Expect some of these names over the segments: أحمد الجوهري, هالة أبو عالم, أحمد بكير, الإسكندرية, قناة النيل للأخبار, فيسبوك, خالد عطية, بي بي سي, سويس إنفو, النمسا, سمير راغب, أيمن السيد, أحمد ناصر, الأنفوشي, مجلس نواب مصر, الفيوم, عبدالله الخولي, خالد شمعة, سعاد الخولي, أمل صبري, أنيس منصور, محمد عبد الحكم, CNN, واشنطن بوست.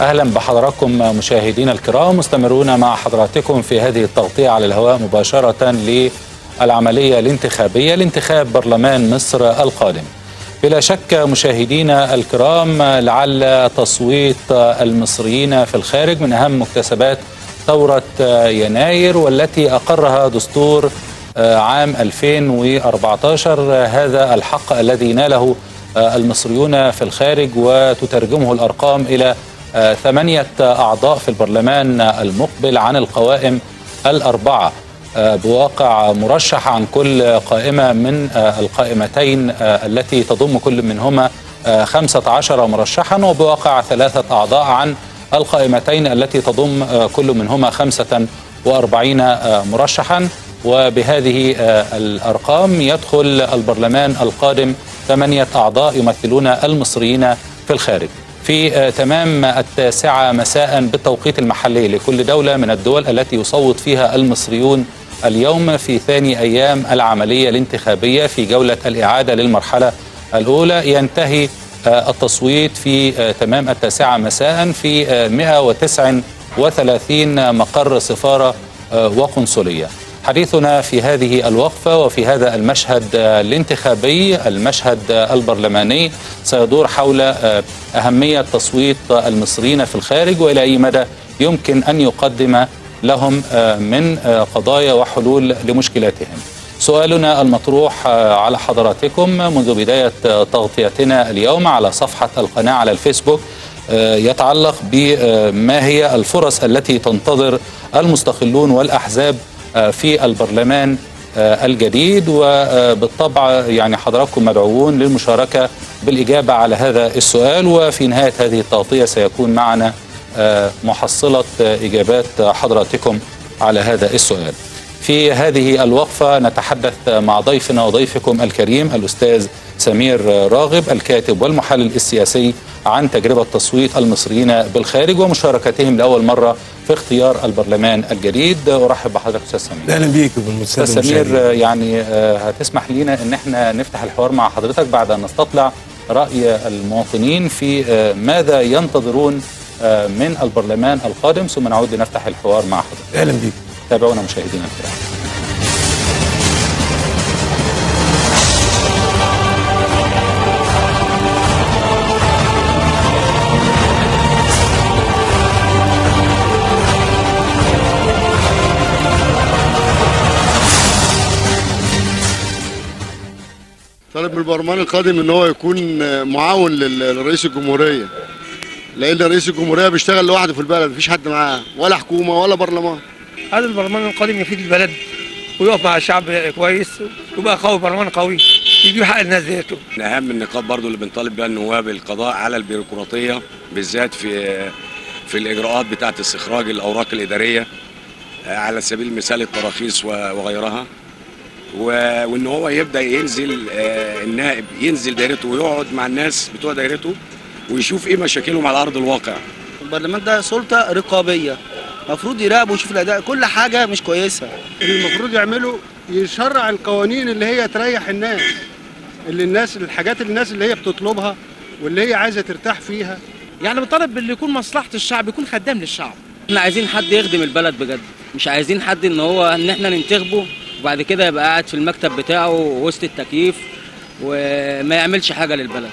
أهلا بحضراتكم مشاهدينا الكرام، مستمرون مع حضراتكم في هذه التغطية على الهواء مباشرة للعملية الانتخابية لانتخاب برلمان مصر القادم. بلا شك مشاهدينا الكرام، لعل تصويت المصريين في الخارج من أهم مكتسبات ثورة يناير والتي أقرها دستور عام 2014، هذا الحق الذي ناله المصريون في الخارج وتترجمه الأرقام إلى 8 أعضاء في البرلمان المقبل عن القوائم الأربعة، بواقع مرشح عن كل قائمة من القائمتين التي تضم كل منهما 15 مرشحا، وبواقع 3 أعضاء عن القائمتين التي تضم كل منهما 45 مرشحا. وبهذه الأرقام يدخل البرلمان القادم 8 أعضاء يمثلون المصريين في الخارج. في تمام 9 مساء بالتوقيت المحلي لكل دولة من الدول التي يصوت فيها المصريون اليوم في ثاني أيام العملية الانتخابية في جولة الإعادة للمرحلة الأولى، ينتهي التصويت في تمام 9 مساء في 139 مقر سفارة وقنصلية. حديثنا في هذه الوقفة وفي هذا المشهد الانتخابي، المشهد البرلماني، سيدور حول أهمية تصويت المصريين في الخارج وإلى أي مدى يمكن أن يقدم لهم من قضايا وحلول لمشكلاتهم. سؤالنا المطروح على حضراتكم منذ بداية تغطيتنا اليوم على صفحة القناة على الفيسبوك يتعلق بما هي الفرص التي تنتظر المستقلون والأحزاب في البرلمان الجديد، وبالطبع يعني حضراتكم مدعوون للمشاركة بالإجابة على هذا السؤال، وفي نهاية هذه التغطية سيكون معنا محصلة إجابات حضراتكم على هذا السؤال. في هذه الوقفة نتحدث مع ضيفنا وضيفكم الكريم الأستاذ سمير راغب، الكاتب والمحلل السياسي، عن تجربة تصويت المصريين بالخارج ومشاركتهم لأول مرة في اختيار البرلمان الجديد. أرحب بحضرتك أستاذ سمير. أهلا بيك بالمستشفى. أستاذ سمير، يعني هتسمح لينا إن احنا نفتح الحوار مع حضرتك بعد أن نستطلع رأي المواطنين في ماذا ينتظرون من البرلمان القادم، ثم نعود لنفتح الحوار مع حضرتك. أهلا بيك. تابعونا مشاهدينا الكرام. طالب من البرلمان القادم ان هو يكون معاون لرئيس الجمهوريه، لان رئيس الجمهوريه بيشتغل لوحده في البلد، مفيش حد معاه ولا حكومه ولا برلمان. هذا البرلمان القادم يفيد البلد ويقف مع الشعب كويس ويبقى قوي، برلمان قوي يجيب حق الناس ذاته. من اهم النقاط برضه اللي بنطالب بها النواب القضاء على البيروقراطيه، بالذات في الاجراءات بتاعه استخراج الاوراق الاداريه، على سبيل المثال التراخيص وغيرها، وان هو يبدا ينزل، النائب ينزل دايرته ويقعد مع الناس بتوع دايرته ويشوف ايه مشاكلهم على ارض الواقع. البرلمان ده سلطه رقابيه، المفروض يراقب ويشوف الاداء، كل حاجه مش كويسه. المفروض يعملوا يشرع القوانين اللي هي تريح الناس، اللي الناس الحاجات اللي الناس اللي هي بتطلبها واللي هي عايزه ترتاح فيها. يعني بنطالب باللي يكون مصلحه الشعب، يكون خدام للشعب. احنا عايزين حد يخدم البلد بجد، مش عايزين حد ان احنا ننتخبه وبعد كده يبقى قاعد في المكتب بتاعه وسط التكييف وما يعملش حاجه للبلد.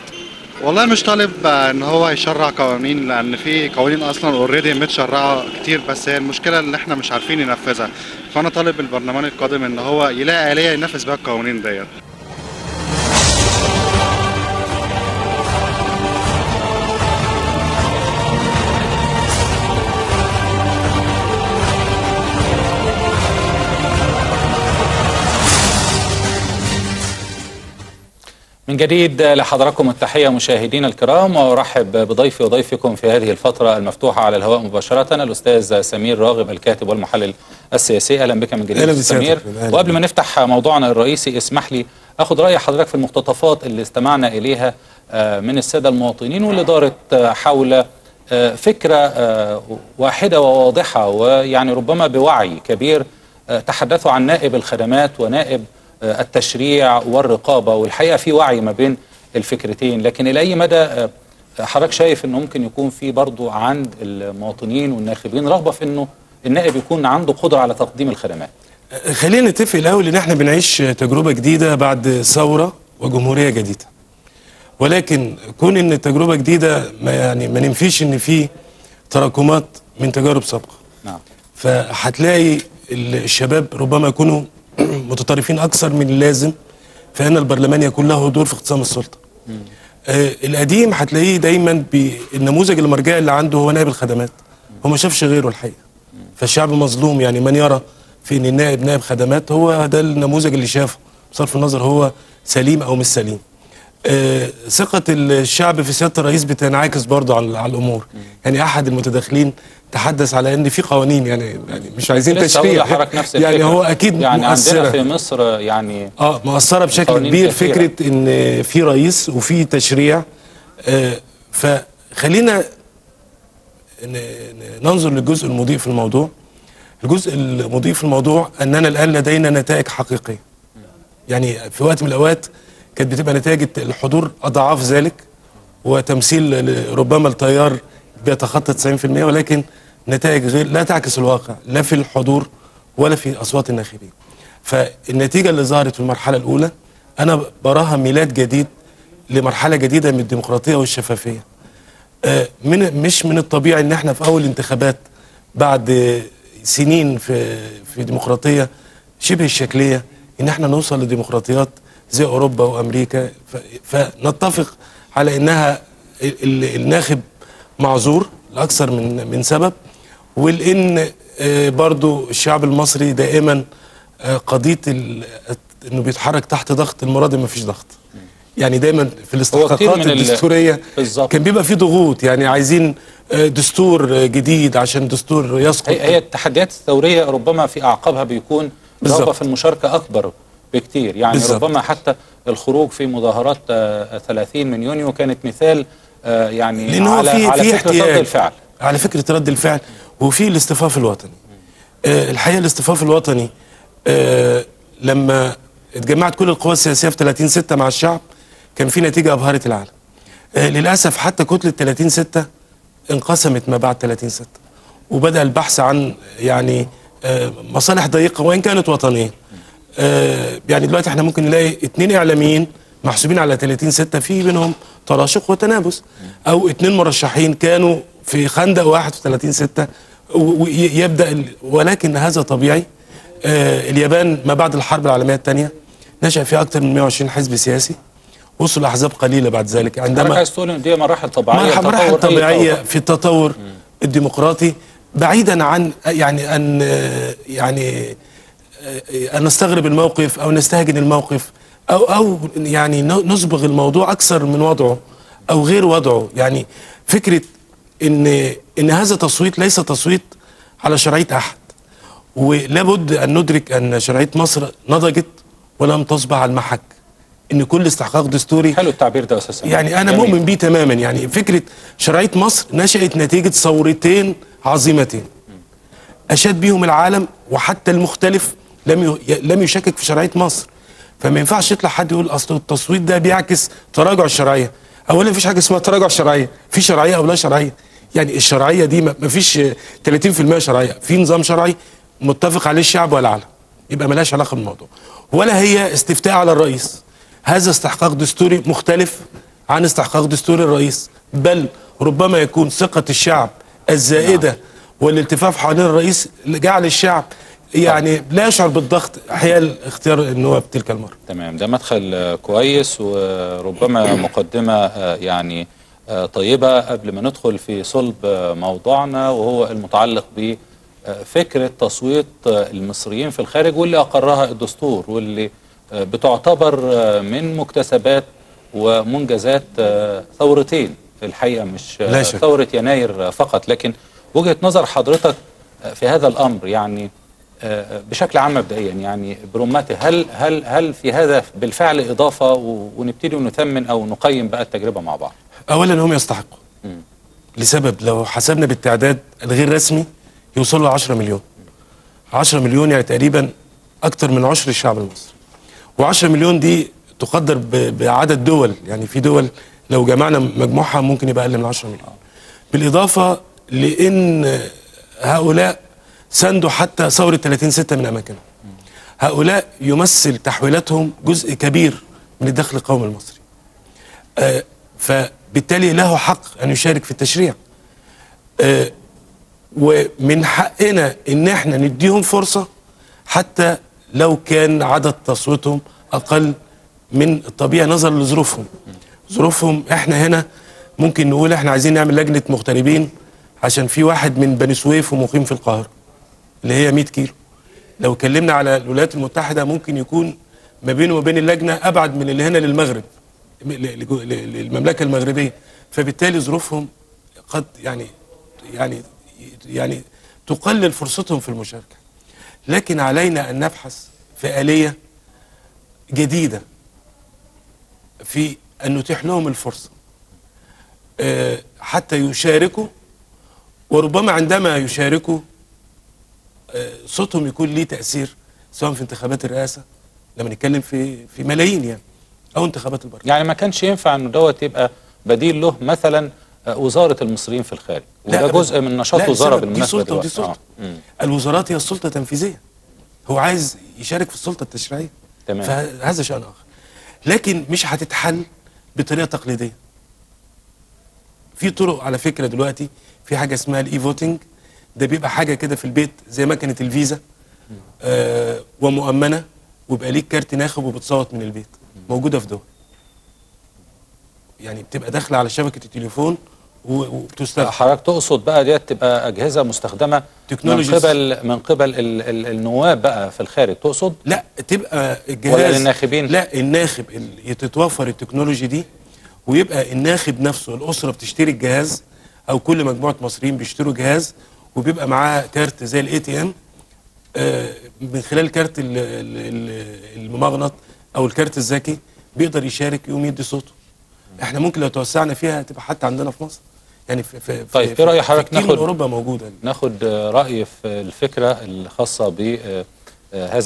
والله مش طالب ان هو يشرع قوانين، لان في قوانين اصلا اوريدي متشرعه كتير، بس هي المشكله ان احنا مش عارفين ننفذها. فانا طالب البرلمان القادم ان هو يلاقي آلية ينفذ بها القوانين ديت. من جديد لحضراتكم التحية مشاهدينا الكرام، وأرحب بضيفي وضيفكم في هذه الفترة المفتوحة على الهواء مباشرة، الأستاذ سمير راغب، الكاتب والمحلل السياسي. أهلا بك من جديد سمير. وقبل ما نفتح موضوعنا الرئيسي، اسمح لي أخذ رأي حضرتك في المقتطفات اللي استمعنا إليها من السادة المواطنين واللي دارت حول فكرة واحدة وواضحة، ويعني ربما بوعي كبير، تحدثوا عن نائب الخدمات ونائب التشريع والرقابة، والحقيقة في وعي ما بين الفكرتين، لكن إلى أي مدى حضرتك شايف انه ممكن يكون في برضه عند المواطنين والناخبين رغبه في انه النائب يكون عنده قدره على تقديم الخدمات؟ خلينا نتفق الاول ان احنا بنعيش تجربه جديده بعد ثوره وجمهوريه جديده. ولكن كون ان التجربه جديده ما ننفيش ان في تراكمات من تجارب سابقه. نعم. فهتلاقي الشباب ربما يكونوا متطرفين اكثر من اللازم، فان البرلمان يكون له دور في اقتسام السلطه. القديم هتلاقيه دايما بالنموذج المرجعي اللي عنده هو نائب الخدمات، هو ما شافش غيره الحقيقه. فالشعب مظلوم، يعني من يرى في ان النائب نائب خدمات هو ده النموذج اللي شافه بصرف النظر هو سليم او مش سليم. ثقه الشعب في سياده الرئيس بتنعكس برضه على الامور. يعني احد المتداخلين تحدث على ان في قوانين، يعني مش عايزين تشريع، يعني هو اكيد يعني مؤثره. عندنا في مصر يعني مؤثره بشكل كبير فكره ان في رئيس وفي تشريع. فخلينا ننظر للجزء المضيء في الموضوع. الجزء المضيء في الموضوع اننا الان لدينا نتائج حقيقيه. يعني في وقت من الاوقات كانت بتبقى نتائج الحضور اضعاف ذلك وتمثيل ربما التيار بيتخطى 90%، ولكن نتائج غير لا تعكس الواقع لا في الحضور ولا في اصوات الناخبين. فالنتيجه اللي ظهرت في المرحله الاولى انا براها ميلاد جديد لمرحله جديده من الديمقراطيه والشفافيه. مش من الطبيعي ان احنا في اول انتخابات بعد سنين في ديمقراطيه شبه الشكليه ان احنا نوصل لديمقراطيات زي اوروبا وامريكا، فنتفق على انها الناخب معذور لاكثر من سبب، ولان برضو الشعب المصري دائما قضيه انه بيتحرك تحت ضغط، المراد ما فيش ضغط. يعني دايما في الاستحقاقات الدستوريه كان بيبقى في ضغوط، يعني عايزين دستور جديد عشان دستور يسقط. هي التحديات الثوريه ربما في اعقابها بيكون رغبه في المشاركه اكبر بكتير، يعني بالزبط. ربما حتى الخروج في مظاهرات 30 من يونيو كانت مثال يعني على فكره رد الفعل، على فكره رد الفعل وفي الاصطفاف الوطني. الحقيقه الاصطفاف الوطني لما اتجمعت كل القوى السياسيه في 30/6 مع الشعب كان في نتيجه ابهرت العالم. للاسف حتى كتله 30/6 انقسمت ما بعد 30/6 وبدا البحث عن يعني مصالح ضيقه وان كانت وطنيه. يعني دلوقتي احنا ممكن نلاقي 2 اعلاميين محسوبين على 30/6 في بينهم تراشق وتنافس، او 2 مرشحين كانوا في خندق واحد في 30/6 ويبدا. ولكن هذا طبيعي. اليابان ما بعد الحرب العالميه الثانيه نشأ فيها اكثر من 120 حزب سياسي، وصل احزاب قليله بعد ذلك. عندما عايز تقول ان دي مراحل طبيعيه، مراحل طبيعيه في التطور الديمقراطي، بعيدا عن يعني ان نستغرب الموقف او نستهجن الموقف او يعني نصبغ الموضوع اكثر من وضعه او غير وضعه. يعني فكره ان هذا تصويت ليس تصويت على شرعيه احد، ولابد ان ندرك ان شرعيه مصر نضجت ولم تصبح على المحك، ان كل استحقاق دستوري. حلو التعبير ده اساسا، يعني انا مؤمن بيه تماما. يعني فكره شرعيه مصر نشأت نتيجه ثورتين عظيمتين اشاد بيهم العالم، وحتى المختلف لم يشكك في شرعيه مصر. فما ينفعش يطلع حد يقول اصل التصويت ده بيعكس تراجع الشرعيه. اولا مفيش حاجه اسمها تراجع شرعيه، في شرعيه او لا شرعيه. يعني الشرعيه دي مفيش 30% شرعيه، في نظام شرعي متفق عليه الشعب والعلم، يبقى ملهاش علاقه بالموضوع. ولا هي استفتاء على الرئيس، هذا استحقاق دستوري مختلف عن استحقاق دستور الرئيس، بل ربما يكون ثقه الشعب الزائده والالتفاف حوالين الرئيس جعل الشعب يعني لا يشعر بالضغط حيال اختيار النواب تلك المره. تمام، ده مدخل كويس وربما مقدمه يعني طيبه قبل ما ندخل في صلب موضوعنا، وهو المتعلق ب فكرة تصويت المصريين في الخارج، واللي أقرها الدستور، واللي بتعتبر من مكتسبات ومنجزات ثورتين الحقيقة، مش ثورة يناير فقط. لكن وجهة نظر حضرتك في هذا الأمر يعني بشكل عام مبدئيا، يعني برمته، هل في هذا بالفعل إضافة؟ ونبتدي ونثمن أو نقيم بقى التجربة مع بعض. أولا هم يستحقوا، لسبب لو حسبنا بالتعداد الغير رسمي يوصلوا 10 مليون. 10 مليون يعني تقريبا اكتر من عشر الشعب المصري، و10 مليون دي تقدر بعدد دول. يعني في دول لو جمعنا مجموعها ممكن يبقى اقل من 10 مليون. بالاضافه لان هؤلاء ساندوا حتى ثوره 30/6 من اماكنها. هؤلاء يمثل تحويلاتهم جزء كبير من الدخل القومي المصري. فبالتالي له حق ان يشارك في التشريع. ومن حقنا ان احنا نديهم فرصه حتى لو كان عدد تصويتهم اقل من الطبيعي نظرا لظروفهم. ظروفهم احنا هنا ممكن نقول احنا عايزين نعمل لجنه مغتربين عشان في واحد من بني سويف ومقيم في القاهره اللي هي 100 كيلو. لو اتكلمنا على الولايات المتحده ممكن يكون ما بينه وبين اللجنه ابعد من اللي هنا للمغرب للمملكه المغربيه، فبالتالي ظروفهم قد يعني تقلل فرصتهم في المشاركه. لكن علينا ان نبحث في آلية جديده في أن نتيح لهم الفرصة حتى يشاركوا، وربما عندما يشاركوا صوتهم يكون ليه تأثير سواء في انتخابات الرئاسة لما نتكلم في ملايين يعني، أو انتخابات البرلمان. يعني ما كانش ينفع أنه دوت يبقى بديل له مثلا وزارة المصريين في الخارج، وده جزء من نشاط وزارة بالمناسبة دلوقتي. دي سلطة ودي سلطة. الوزارات هي السلطة التنفيذية، هو عايز يشارك في السلطة التشريعية، تمام، فهذا شأن آخر. لكن مش هتتحل بطريقه تقليديه. في طرق على فكره دلوقتي، في حاجه اسمها الاي فوتنج، ده بيبقى حاجه كده في البيت زي مكنه الفيزا ومؤمنه، ويبقى ليك كارت ناخب وبتصوت من البيت، موجوده في دول. يعني بتبقى داخله على شبكه التليفون وبتستخدم. حضرتك تقصد بقى ديت تبقى اجهزه مستخدمه تكنولوجيز من قبل النواب بقى في الخارج تقصد؟ لا، تبقى الجهاز ولا للناخبين؟ لا، الناخب تتوفر التكنولوجي دي، ويبقى الناخب نفسه الاسره بتشتري الجهاز، او كل مجموعه مصريين بيشتروا جهاز، وبيبقى معاه كارت زي الاي تي ام، من خلال كارت الممغنط او الكارت الذكي بيقدر يشارك يقوم يدي صوته. احنا ممكن لو توسعنا فيها تبقى حتى عندنا في مصر. يعني في طيب في ايه راي حضرتك ناخد اوروبا موجوده، ناخد راي في الفكره الخاصه بهذا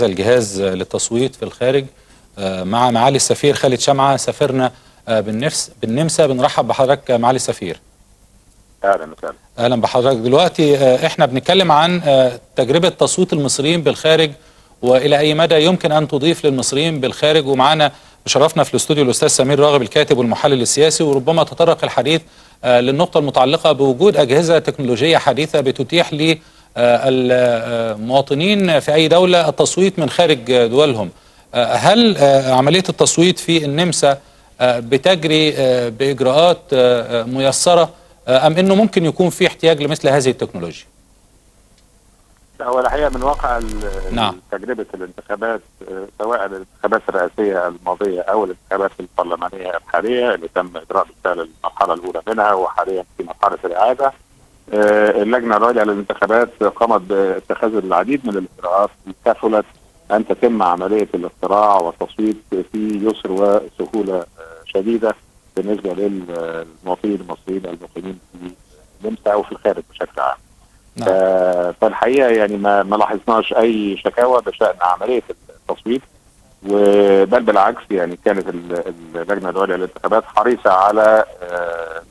الجهاز للتصويت في الخارج مع معالي السفير خالد شمعة سفيرنا بالنمسا. بنرحب بحضرتك معالي السفير. اهلا وسهلا. اهلا بحضرتك. دلوقتي احنا بنتكلم عن تجربه تصويت المصريين بالخارج والى اي مدى يمكن ان تضيف للمصريين بالخارج، ومعانا شرفنا في الاستوديو الاستاذ سمير راغب الكاتب والمحلل السياسي، وربما تطرق الحديث للنقطه المتعلقه بوجود اجهزه تكنولوجيه حديثه بتتيح للمواطنين في اي دوله التصويت من خارج دولهم. هل عمليه التصويت في النمسا بتجري باجراءات ميسره، ام انه ممكن يكون في احتياج لمثل هذه التكنولوجيا؟ هو الحقيقه من واقع تجربه الانتخابات، سواء الانتخابات الرئاسيه الماضيه او الانتخابات البرلمانيه الحاليه اللي تم اجراء بالفعل المرحله الاولى منها، وحاليا في مرحله الاعاده. اللجنه العليا للانتخابات قامت باتخاذ العديد من الاجراءات لتحاول ان تتم عمليه الاقتراع والتصويت في يسر وسهوله شديده بالنسبه للمواطنين المصريين المقيمين في النمسا وفي الخارج بشكل عام. فالحقيقه يعني ما لاحظناش اي شكاوى بشان عمليه التصويت، بل بالعكس يعني كانت اللجنه العليا للانتخابات حريصه على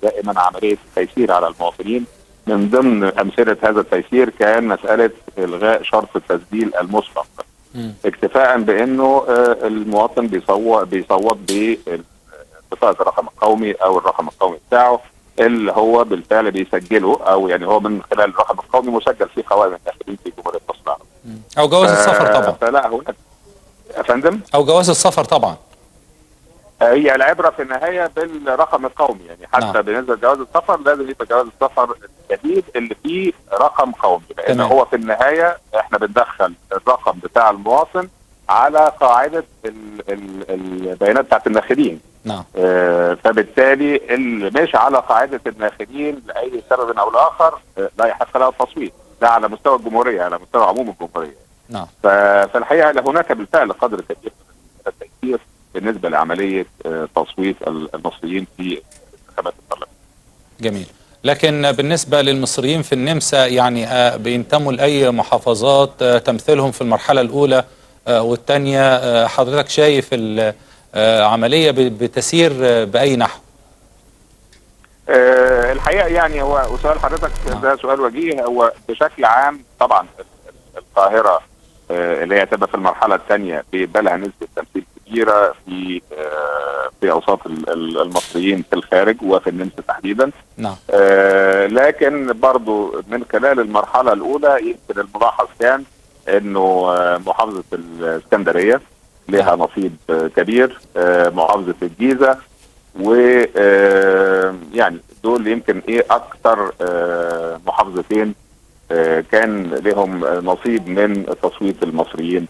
دائما عمليه تيسير على المواطنين. من ضمن امثله هذا التيسير كان مساله الغاء شرط التسجيل المسبق، اكتفاء بانه المواطن بيصوت ببطاقه الرقم القومي او الرقم القومي بتاعه اللي هو بالفعل بيسجله، او يعني هو من خلال الرقم القومي مسجل فيه قوائم الناخبين في جمهوريه مصر العربيه. او جواز السفر طبعا. فلا هو يا فندم؟ او جواز السفر طبعا. هي العبره في النهايه بالرقم القومي، يعني حتى بالنسبه لجواز السفر لازم يبقى جواز السفر الجديد اللي فيه رقم قومي، لان هو في النهايه احنا بندخل الرقم بتاع المواطن على قاعده البيانات بتاعت الناخبين. فبالتالي اللي ماشي على قاعده الناخبين لاي سبب او لاخر لا يحق له التصويت، ده على مستوى الجمهوريه، على مستوى عموم الجمهوريه. فالحقيقه هناك بالفعل قدر كبير من التيسير بالنسبه لعمليه تصويت المصريين في انتخابات البرلمان. جميل. لكن بالنسبه للمصريين في النمسا يعني بينتموا لاي محافظات تمثلهم في المرحله الاولى والثانيه، حضرتك شايف عملية بتسير بأي نحو؟ الحقيقه يعني هو سؤال حضرتك ده سؤال وجيه. هو بشكل عام طبعا القاهره اللي هي تبقى في المرحله الثانيه بيبقى لها نسبه تمثيل كبيره في اوساط المصريين في الخارج وفي النمسا تحديدا. نعم. لكن برضو من خلال المرحله الاولى يمكن الملاحظ كان انه محافظه الاسكندريه لها نصيب كبير، محافظه الجيزه، و يعني دول يمكن ايه اكثر محافظتين كان لهم نصيب من تصويت المصريين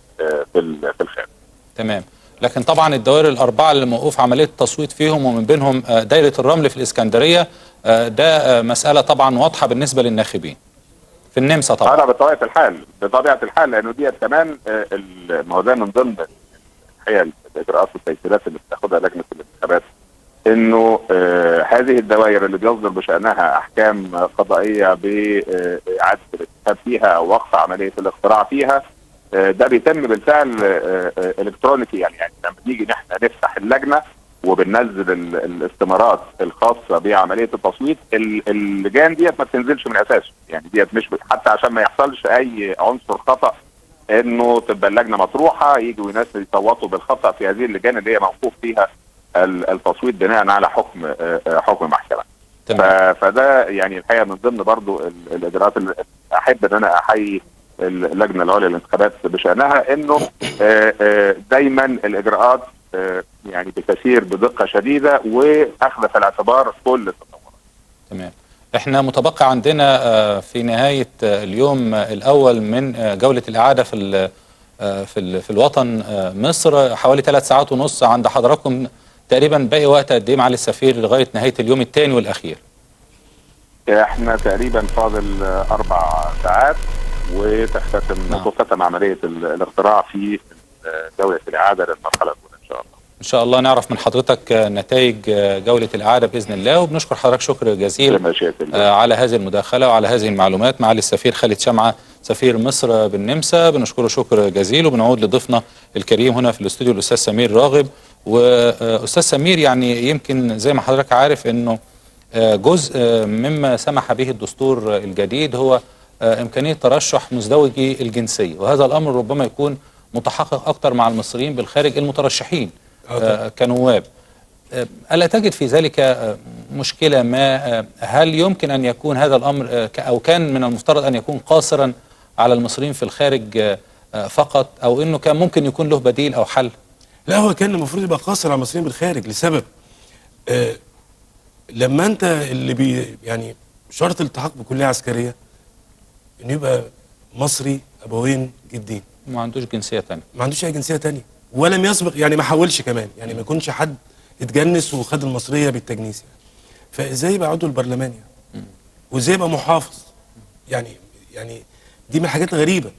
في الخارج. تمام، لكن طبعا الدوائر الاربعه اللي موقوف عمليه التصويت فيهم ومن بينهم دايره الرمل في الاسكندريه، ده مساله طبعا واضحه بالنسبه للناخبين. في النمسا طبعا. بطبيعه الحال، لانه ديت كمان ما هو ده من ضمن الحقيقه الاجراءات والتيسيرات اللي بتاخدها لجنه الانتخابات، انه هذه الدوائر اللي بيصدر بشانها احكام قضائيه باعاده الانتخاب فيها او وقف عمليه الاقتراع فيها، ده بيتم بالفعل الكترونيكي. يعني لما نيجي نحن نفتح اللجنه وبننزل الاستمارات الخاصه بعمليه التصويت، اللجان ديت ما بتنزلش من اساسه، يعني ديت مش حتى عشان ما يحصلش اي عنصر خطا انه تبقى اللجنه مطروحه يجوا ناس يصوتوا بالخطا في هذه اللجان اللي هي موقوف فيها التصويت بناء على حكم محكمه. فده يعني الحقيقه من ضمن برضو الاجراءات اللي احب ان انا احيي اللجنه العليا للانتخابات بشانها، انه دايما الاجراءات يعني بتسير بدقه شديده واخذ في الاعتبار كل التطورات. تمام. احنا متبقى عندنا في نهايه اليوم الاول من جوله الاعاده في الوطن مصر حوالي 3 ساعات ونص. عند حضراتكم تقريبا باقي وقت قد ايه معالي السفير لغايه نهايه اليوم الثاني والاخير؟ احنا تقريبا فاضل 4 ساعات وتختتم عمليه الاقتراع في جوله الاعاده للمرحله الاولى ان شاء الله. ان شاء الله نعرف من حضرتك نتائج جوله الاعاده باذن الله. وبنشكر حضرتك شكر جزيل على هذه المداخله وعلى هذه المعلومات. معالي السفير خالد شمعه سفير مصر بالنمسا بنشكره شكر جزيل. وبنعود لضيفنا الكريم هنا في الاستوديو الاستاذ سمير راغب. واستاذ سمير، يعني يمكن زي ما حضرتك عارف انه جزء مما سمح به الدستور الجديد هو امكانيه ترشح مزدوجي الجنسيه، وهذا الامر ربما يكون متحقق اكتر مع المصريين بالخارج المترشحين كنواب. ألا تجد في ذلك مشكله ما؟ هل يمكن ان يكون هذا الامر او كان من المفترض ان يكون قاصرا على المصريين في الخارج فقط، او انه كان ممكن يكون له بديل او حل؟ لا، هو كان المفروض يبقى قاصر على المصريين بالخارج لسبب. لما انت اللي يعني شرط الالتحاق بكليه عسكريه انه يبقى مصري ابوين جدين، ما عندوش جنسيه ثانيه، ما عندوش اي جنسيه ثانيه، ولم يسبق يعني ما حاولش كمان، يعني ما يكونش حد اتجنس وخد المصريه بالتجنيس يعني. فازاي يبقى عضو البرلمان يعني؟ وازاي يبقى محافظ؟ يعني دي من الحاجات الغريبه.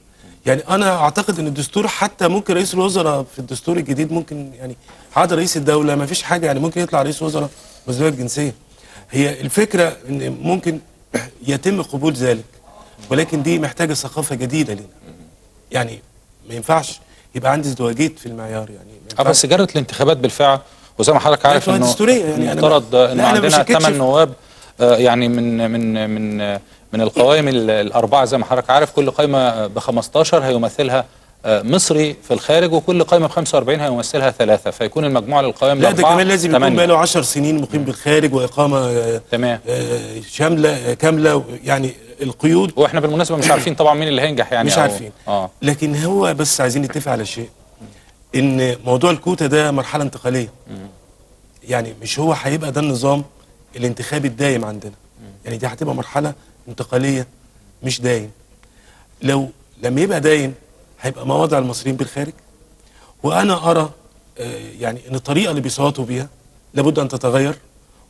يعني انا اعتقد ان الدستور حتى ممكن رئيس الوزراء في الدستور الجديد ممكن يعني عاد رئيس الدوله ما فيش حاجه، يعني ممكن يطلع رئيس وزراء مزدوج الجنسيه. هي الفكره ان ممكن يتم قبول ذلك، ولكن دي محتاجه ثقافه جديده لنا. يعني ما ينفعش يبقى عندي ازدواجيه في المعيار يعني. بس جرت الانتخابات بالفعل، وزي ما حضرتك عارف انه دستوريه يعني المفترض ان عندنا 8 نواب يعني من القوائم الاربعه زي ما حضرتك عارف، كل قائمه ب 15 هيمثلها مصري في الخارج، وكل قائمه ب 45 هيمثلها 3، فيكون المجموع للقوائم الاربعه. لا، ده كمان لازم يكون بقى له 10 سنين مقيم بالخارج واقامه تمام شامله كامله يعني القيود. واحنا بالمناسبه مش عارفين طبعا مين اللي هينجح يعني، مش عارفين لكن هو بس عايزين نتفق على شيء، ان موضوع الكوتا ده مرحله انتقاليه. يعني مش هو هيبقى ده النظام الانتخابي الدايم عندنا، يعني دي هتبقى مرحله انتقاليه مش دايم. لما يبقى دايم هيبقى ما وضع المصريين بالخارج. وانا ارى يعني ان الطريقه اللي بيصوتوا بيها لابد ان تتغير،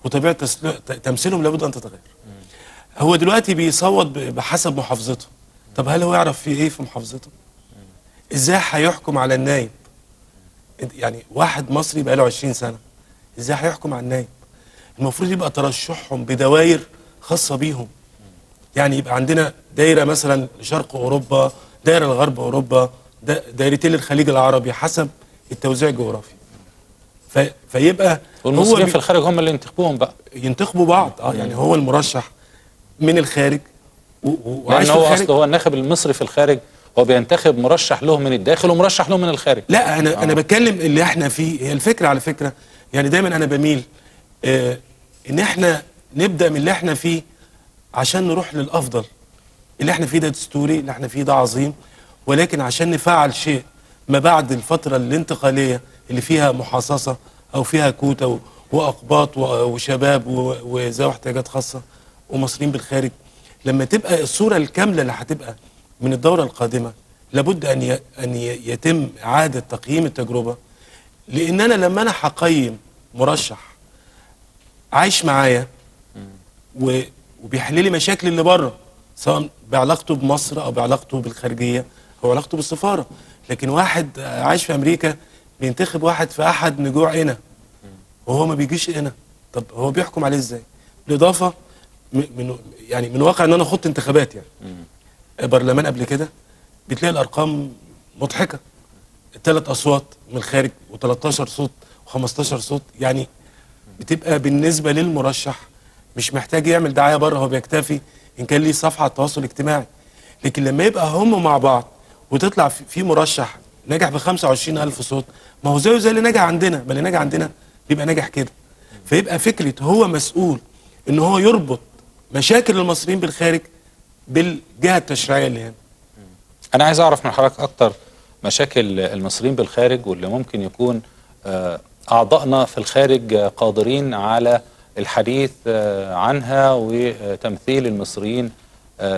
وطبيعه تمثيلهم لابد ان تتغير. هو دلوقتي بيصوت بحسب محافظته، طب هل هو يعرف في ايه في محافظته؟ ازاي هيحكم على النايب؟ يعني واحد مصري بقى له 20 سنه ازاي هيحكم على النايب؟ المفروض يبقى ترشحهم بدوائر خاصه بيهم. يعني يبقى عندنا دايره مثلا لشرق اوروبا، دايره لغرب اوروبا، دايرتين للخليج العربي حسب التوزيع الجغرافي. فيبقى والمصريين في الخارج هم اللي ينتخبوهم بقى، ينتخبوا بعض. يعني هو المرشح من الخارج وعايش في الخارج، هو الناخب المصري في الخارج هو بينتخب مرشح له من الداخل ومرشح له من الخارج. لا انا انا بتكلم اللي احنا فيه. هي الفكره على فكره، يعني دايما انا بميل ان احنا نبدا من اللي احنا فيه عشان نروح للافضل. اللي احنا فيه ده دستوري، اللي احنا فيه ده عظيم، ولكن عشان نفعل شيء ما بعد الفتره الانتقاليه اللي فيها محاصصه او فيها كوتا واقباط وشباب وذوي احتياجات خاصه ومصريين بالخارج، لما تبقى الصوره الكامله اللي هتبقى من الدوره القادمه لابد ان يتم اعاده تقييم التجربه. لان انا لما انا هقيم مرشح عايش معايا وبيحل لي مشاكل اللي بره، سواء بعلاقته بمصر او بعلاقته بالخارجيه او علاقته بالسفاره، لكن واحد عايش في امريكا بينتخب واحد في احد نجوع هنا وهو ما بيجيش هنا، طب هو بيحكم عليه ازاي؟ بالاضافه من واقع ان انا خدت انتخابات يعني برلمان قبل كده، بتلاقي الارقام مضحكه. 3 اصوات من الخارج و13 صوت و15 صوت، يعني بتبقى بالنسبه للمرشح مش محتاج يعمل دعايه بره، هو بيكتفي ان كان ليه صفحه تواصل اجتماعي. لكن لما يبقى هم مع بعض وتطلع في مرشح نجح ب 25,000 صوت، ما هو زيه زي اللي نجح عندنا، ما اللي نجح عندنا بيبقى نجح كده. فيبقى فكره هو مسؤول ان هو يربط مشاكل المصريين بالخارج بالجهه التشريعيه اللي هنا. انا عايز اعرف من حضرتك اكتر مشاكل المصريين بالخارج، واللي ممكن يكون اعضائنا في الخارج قادرين على الحديث عنها وتمثيل المصريين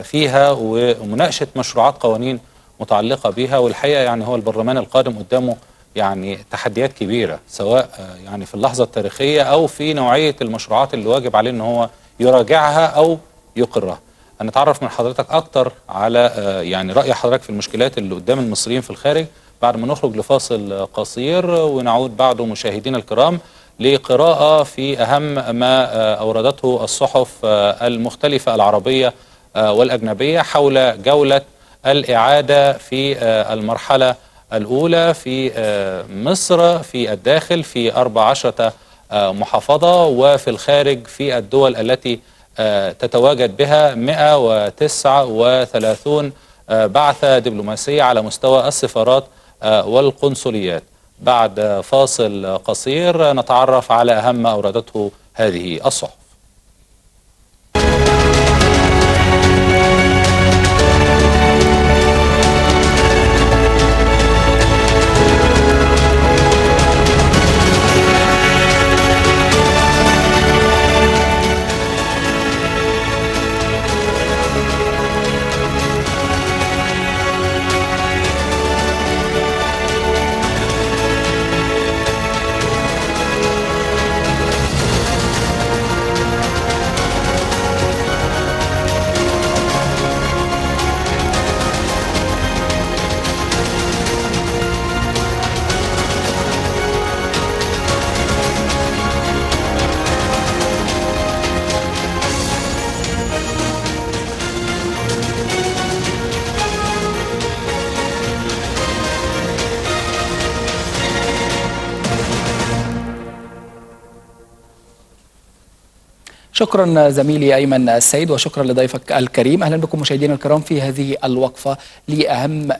فيها ومناقشه مشروعات قوانين متعلقه بها. والحقيقه يعني هو البرلمان القادم قدامه يعني تحديات كبيره، سواء يعني في اللحظه التاريخيه او في نوعيه المشروعات اللي واجب عليه ان هو يراجعها او يقرها. هنتعرف من حضرتك اكتر على يعني راي حضرتك في المشكلات اللي قدام المصريين في الخارج بعد ما نخرج لفاصل قصير، ونعود بعده مشاهدينا الكرام لقراءه في اهم ما اوردته الصحف المختلفه العربيه والاجنبيه حول جوله الإعادة في المرحلة الأولى في مصر، في الداخل في 14 محافظة، وفي الخارج في الدول التي تتواجد بها 139 بعثة دبلوماسية على مستوى السفارات والقنصليات. بعد فاصل قصير نتعرف على أهم ما أوردته هذه الصحف. شكرا زميلي أيمن السيد، وشكرا لضيفك الكريم. أهلا بكم مشاهدينا الكرام في هذه الوقفة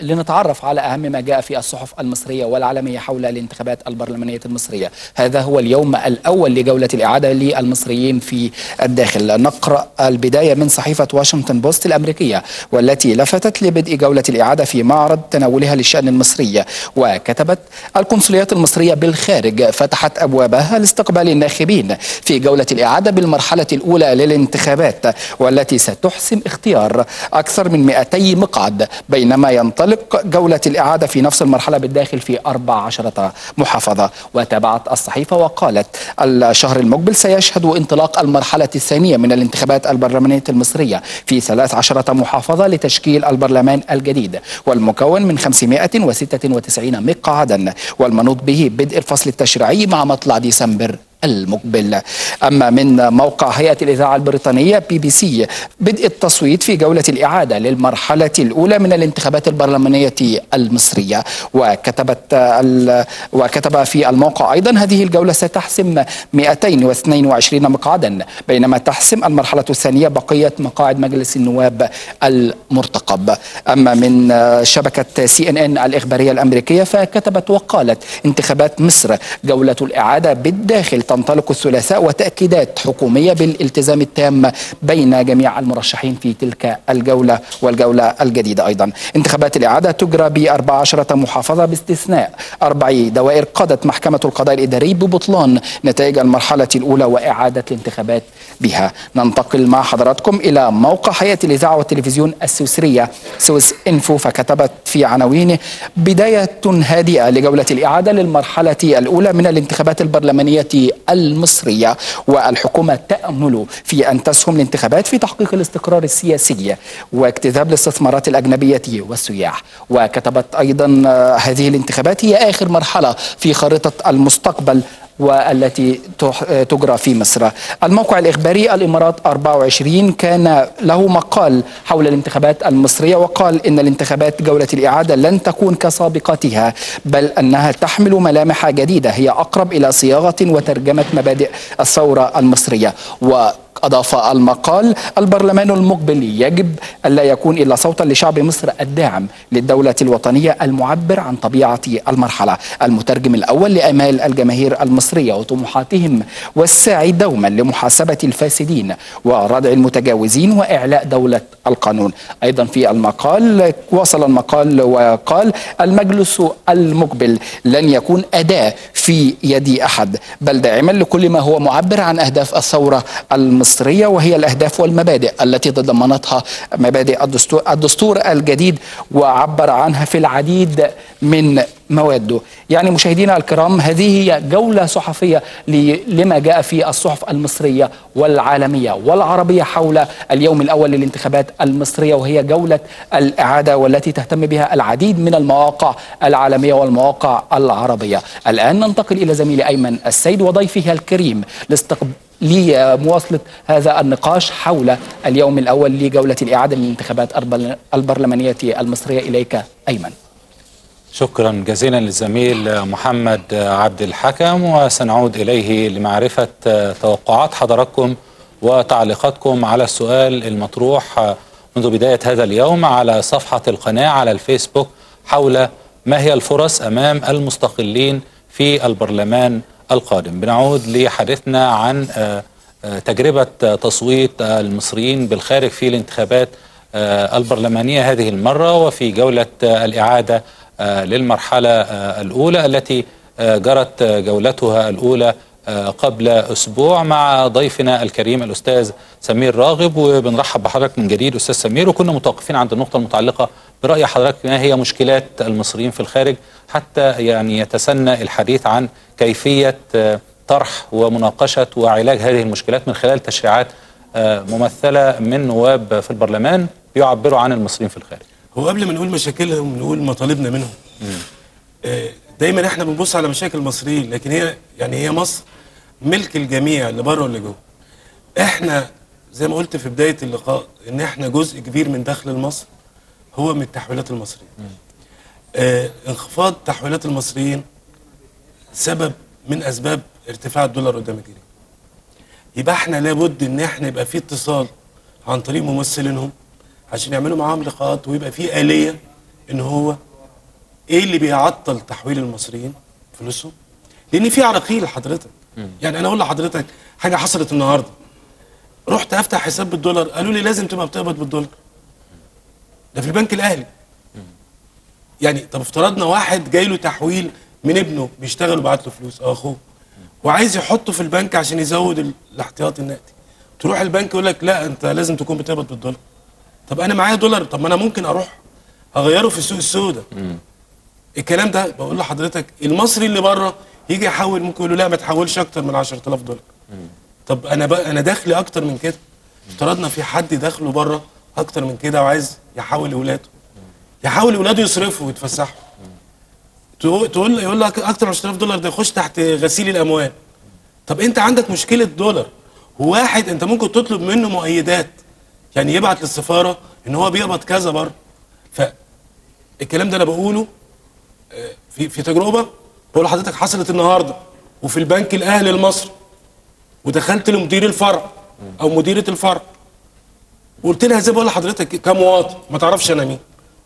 لنتعرف على أهم ما جاء في الصحف المصرية والعالمية حول الانتخابات البرلمانية المصرية. هذا هو اليوم الأول لجولة الإعادة للمصريين في الداخل. نقرأ البداية من صحيفة واشنطن بوست الأمريكية، والتي لفتت لبدء جولة الإعادة في معرض تناولها للشأن المصري، وكتبت: القنصليات المصرية بالخارج فتحت أبوابها لاستقبال الناخبين في جولة الإعادة بالمرحلة الأولى للانتخابات، والتي ستحسم اختيار أكثر من 200 مقعد، بينما ينطلق جولة الإعادة في نفس المرحلة بالداخل في 14 محافظة. وتابعت الصحيفة وقالت: الشهر المقبل سيشهد انطلاق المرحلة الثانية من الانتخابات البرلمانية المصرية في 13 محافظة لتشكيل البرلمان الجديد، والمكون من 596 مقعدا، والمنوط به بدء الفصل التشريعي مع مطلع ديسمبر المقبل. أما من موقع هيئة الإذاعة البريطانية بي بي سي، بدء التصويت في جولة الإعادة للمرحلة الأولى من الانتخابات البرلمانية المصرية. وكتب في الموقع أيضا: هذه الجولة ستحسم 222 مقعدا، بينما تحسم المرحلة الثانية بقية مقاعد مجلس النواب المرتقب. أما من شبكة CNN الإخبارية الأمريكية فكتبت وقالت: انتخابات مصر جولة الإعادة بالداخل تنطلق الثلاثاء، وتأكيدات حكومية بالالتزام التام بين جميع المرشحين في تلك الجولة والجولة الجديدة. أيضا انتخابات الإعادة تجرى ب14 محافظة باستثناء 4 دوائر قضت محكمة القضاء الإداري ببطلان نتائج المرحلة الأولى وإعادة الانتخابات بها. ننتقل مع حضراتكم إلى موقع هيئة الإذاعة والتلفزيون السويسرية سويس إنفو، فكتبت في عناوينه: بداية هادئة لجولة الإعادة للمرحلة الأولى من الانتخابات البرلمانية المصرية، والحكومة تأمل في أن تسهم الانتخابات في تحقيق الاستقرار السياسي واجتذاب الاستثمارات الأجنبية والسياح. وكتبت أيضا: هذه الانتخابات هي آخر مرحلة في خريطة المستقبل والتي تجرى في مصر. الموقع الإخباري الإمارات 24 كان له مقال حول الانتخابات المصرية، وقال إن الانتخابات جولة الإعادة لن تكون كسابقتها، بل أنها تحمل ملامح جديدة هي أقرب إلى صياغة وترجمة مبادئ الثورة المصرية. أضاف المقال: البرلمان المقبل يجب ألا يكون إلا صوتا لشعب مصر الداعم للدولة الوطنية المعبر عن طبيعة المرحلة، المترجم الأول لآمال الجماهير المصرية وطموحاتهم، والساعي دوما لمحاسبة الفاسدين وردع المتجاوزين وإعلاء دولة القانون. أيضا في المقال، وصل المقال وقال: المجلس المقبل لن يكون أداة في يد أحد، بل داعما لكل ما هو معبر عن أهداف الثورة المصرية، وهي الأهداف والمبادئ التي تضمنتها مبادئ الدستور الجديد وعبر عنها في العديد من مواده. يعني مشاهدينا الكرام، هذه هي جولة صحفية لما جاء في الصحف المصرية والعالمية والعربية حول اليوم الأول للانتخابات المصرية، وهي جولة الإعادة والتي تهتم بها العديد من المواقع العالمية والمواقع العربية. الآن ننتقل إلى زميلي أيمن السيد وضيفه الكريم لمواصلة هذا النقاش حول اليوم الأول لجولة الإعادة للانتخابات البرلمانية المصرية. إليك أيمن. شكرا جزيلا للزميل محمد عبد الحكم، وسنعود إليه لمعرفة توقعات حضراتكم وتعليقاتكم على السؤال المطروح منذ بداية هذا اليوم على صفحة القناة على الفيسبوك حول ما هي الفرص أمام المستقلين في البرلمان القادم. بنعود لحديثنا عن تجربة تصويت المصريين بالخارج في الانتخابات البرلمانية هذه المرة، وفي جولة الإعادة للمرحلة الأولى التي جرت جولتها الأولى قبل أسبوع، مع ضيفنا الكريم الأستاذ سمير راغب. وبنرحب بحضرتك من جديد أستاذ سمير، وكنا متوقفين عند النقطة المتعلقة برأي حضرتك ما هي مشكلات المصريين في الخارج، حتى يعني يتسنى الحديث عن كيفية طرح ومناقشة وعلاج هذه المشكلات من خلال تشريعات ممثلة من نواب في البرلمان بيعبروا عن المصريين في الخارج. هو قبل ما نقول مشاكلهم نقول مطالبنا منهم. دايما احنا بنبص على مشاكل المصريين، لكن هي مصر ملك الجميع اللي بره واللي جوه. احنا زي ما قلت في بداية اللقاء ان احنا جزء كبير من دخل مصر هو من التحويلات المصرية. انخفاض تحويلات المصريين سبب من اسباب ارتفاع الدولار قدام الجنيه. يبقى احنا لابد ان احنا يبقى في اتصال عن طريق ممثلينهم عشان يعملوا معاهم لقاءات، ويبقى في آلية ان هو ايه اللي بيعطل تحويل المصريين فلوسهم، لان في عراقيل حضرتك. يعني انا اقول لحضرتك حاجه حصلت النهارده، رحت افتح حساب بالدولار قالوا لي لازم تبقى بتقبض بالدولار، ده في البنك الاهلي. يعني طب افترضنا واحد جاي له تحويل من ابنه بيشتغل وبعت له فلوس او اخوه وعايز يحطه في البنك عشان يزود الاحتياطي النقدي، تروح البنك يقول لك لا انت لازم تكون بتقبض بالدولار. طب انا معايا دولار، طب ما انا ممكن اروح اغيره في السوق السوداء. الكلام ده بقول لحضرتك المصري اللي بره يجي يحول ممكن يقول له لا ما تحولش اكتر من 10000 دولار. طب انا دخلي اكتر من كده، افترضنا في حد دخله بره اكتر من كده وعايز يحول لاولاده، يصرفوا ويتفسحوا، يقول لك اكتر من 10000 دولار ده يخش تحت غسيل الاموال. طب انت عندك مشكله دولار، وواحد انت ممكن تطلب منه مؤيدات، يعني يبعت للسفاره ان هو بيقبض كذا بره. فالكلام ده انا بقوله في تجربه بقول لحضرتك حصلت النهارده وفي البنك الاهلي المصري، ودخلت لمدير الفرع او مديره الفرع وقلت لها زي بقول لحضرتك كمواطن ما تعرفش انا مين،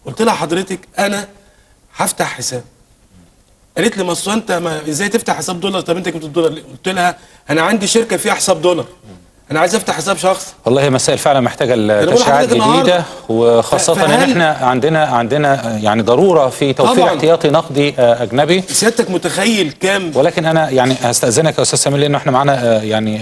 قلت لها حضرتك انا هفتح حساب. قالت لي ما اصل انت ازاي تفتح حساب دولار؟ طب انت جبت الدولار ليه؟ قلت لها انا عندي شركه فيها حساب دولار، انا عايز افتح حساب شخص. والله هي مسائل فعلا محتاجه لتشريعات جديده، وخاصه ان احنا عندنا يعني ضروره في توفير احتياطي نقدي اجنبي. سيادتك متخيل كام؟ ولكن انا يعني هستاذنك يا استاذ سمير لانه احنا معانا يعني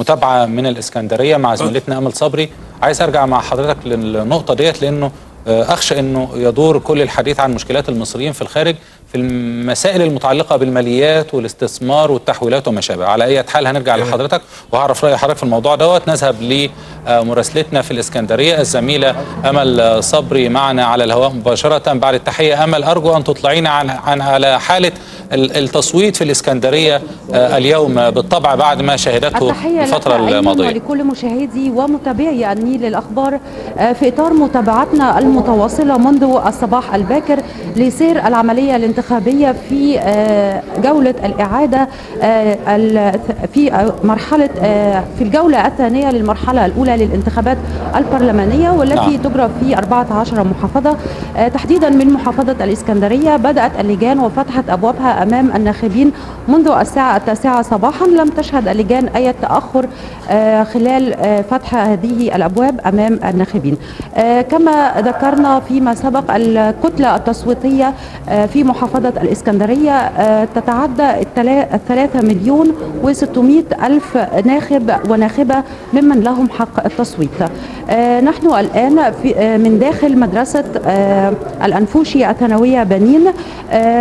متابعه من الاسكندريه مع زميلتنا امل صبري. عايز ارجع مع حضرتك للنقطه ديت لانه أخشى أنه يدور كل الحديث عن مشكلات المصريين في الخارج في المسائل المتعلقة بالماليات والاستثمار والتحويلات وما شابه. على أي حال هنرجع لحضرتك وهعرف رأي حضرتك في الموضوع دوت. نذهب لمراسلتنا في الإسكندرية الزميلة أمل صبري معنا على الهواء مباشرة. بعد التحية أمل، أرجو أن تطلعينا على حالة التصويت في الإسكندرية اليوم بالطبع بعد ما شهدته الفترة الماضية. لكل مشاهدي ومتابعي النيل للأخبار في إطار متابعتنا متواصلة منذ الصباح الباكر لسير العملية الانتخابية في جولة الإعادة في الجولة الثانية للمرحلة الأولى للانتخابات البرلمانية والتي تجرى في 14 محافظة تحديدا من محافظة الإسكندرية. بدأت اللجان وفتحت أبوابها أمام الناخبين منذ الساعة 9 صباحا. لم تشهد اللجان أي تأخر خلال فتح هذه الأبواب أمام الناخبين. كما ذكرنا فيما سبق الكتلة التصويتية في محافظة الإسكندرية تتعدى 3,600,000 ناخب وناخبة ممن لهم حق التصويت. نحن الآن من داخل مدرسة الأنفوشي الثانوية بنين.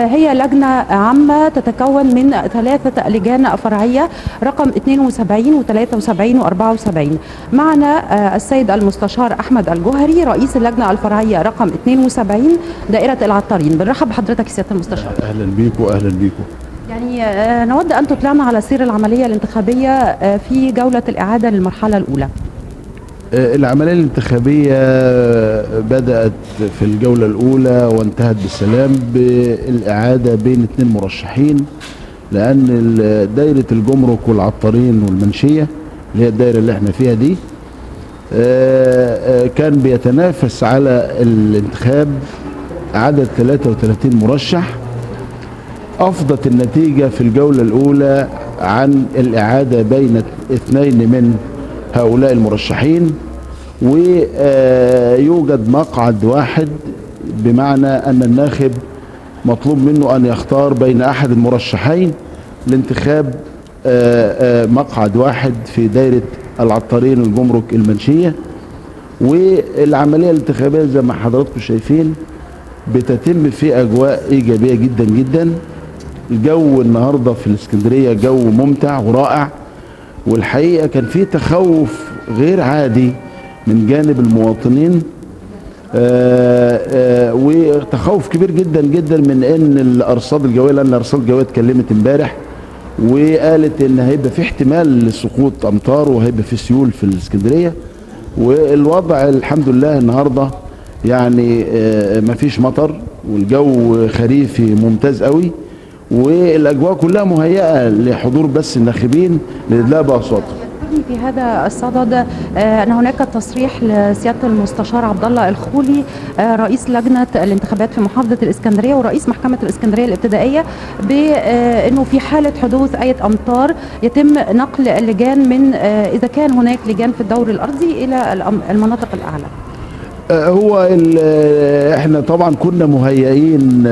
هي لجنة عامة تتكون من 3 لجان فرعية رقم 72 و73 و74. معنا السيد المستشار أحمد الجوهري رئيس اللجنة الفرعية رقم 72 دائرة العطارين. بنرحب بحضرتك سيادة المستشار. أهلا بيكم. أهلا بيكم. يعني نود أن تطلعنا على سير العملية الانتخابية في جولة الإعادة للمرحلة الأولى. العملية الانتخابية بدأت في الجولة الأولى وانتهت بالسلام بالإعادة بين 2 مرشحين، لأن دائرة الجمرك والعطارين والمنشية اللي هي الدائرة اللي احنا فيها دي كان بيتنافس على الانتخاب عدد 33 مرشح. أفضت النتيجة في الجولة الأولى عن الإعادة بين 2 من هؤلاء المرشحين، ويوجد مقعد واحد، بمعنى أن الناخب مطلوب منه أن يختار بين أحد المرشحين لانتخاب مقعد واحد في دائرة العطارين والجمرك المنشية. والعملية الانتخابية زي ما حضراتكم شايفين بتتم في أجواء إيجابية جدا جدا. الجو النهاردة في الإسكندرية جو ممتع ورائع، والحقيقة كان في تخوف غير عادي من جانب المواطنين، وتخوف كبير جدا جدا من أن الأرصاد الجوية، لأن الأرصاد الجوية اتكلمت امبارح وقالت ان هيبقى في احتمال لسقوط امطار وهيبقى في سيول في الاسكندريه. والوضع الحمد لله النهارده يعني مفيش مطر والجو خريفي ممتاز قوي، والاجواء كلها مهيئه لحضور بس الناخبين لإدلاء باصواتهم. في هذا الصدد أن هناك تصريح لسيادة المستشار عبدالله الخولي رئيس لجنة الانتخابات في محافظة الإسكندرية ورئيس محكمة الإسكندرية الابتدائية بأنه في حالة حدوث أي أمطار يتم نقل اللجان من إذا كان هناك لجان في الدور الأرضي إلى المناطق الأعلى. هو احنا طبعا كنا مهيئين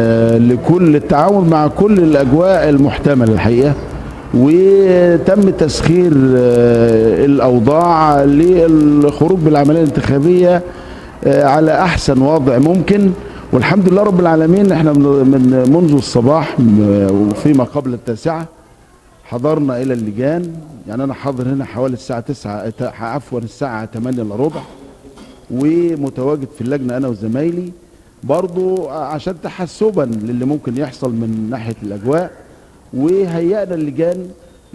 لكل التعاون مع كل الأجواء المحتملة الحقيقة، وتم تسخير الأوضاع للخروج بالعملية الانتخابية على أحسن وضع ممكن، والحمد لله رب العالمين. احنا من منذ الصباح وفيما قبل 9 حضرنا إلى اللجان، يعني أنا حاضر هنا حوالي الساعة 9 عفوا الساعة 8:15، ومتواجد في اللجنة أنا وزمايلي برضو عشان تحسبا للي ممكن يحصل من ناحية الأجواء، وهيئنا اللجان